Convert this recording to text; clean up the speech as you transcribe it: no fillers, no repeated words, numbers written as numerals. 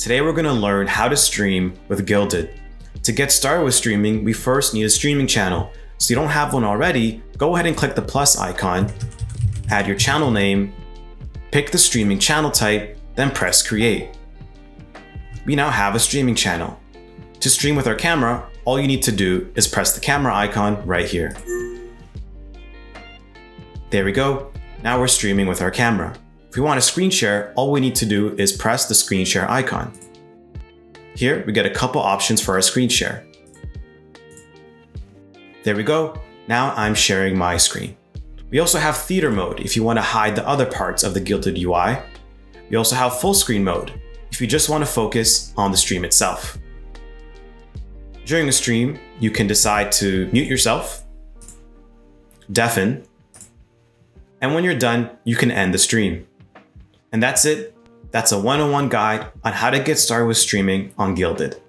Today we're going to learn how to stream with Guilded. To get started with streaming, we first need a streaming channel. So if you don't have one already, go ahead and click the plus icon, add your channel name, pick the streaming channel type, then press create. We now have a streaming channel. To stream with our camera, all you need to do is press the camera icon right here. There we go. Now we're streaming with our camera. If we want to screen share, all we need to do is press the screen share icon. Here we get a couple options for our screen share. There we go. Now I'm sharing my screen. We also have theater mode if you want to hide the other parts of the Guilded UI. We also have full screen mode if you just want to focus on the stream itself. During a stream, you can decide to mute yourself, deafen, and when you're done, you can end the stream. And that's it. That's a one-on-one guide on how to get started with streaming on Guilded.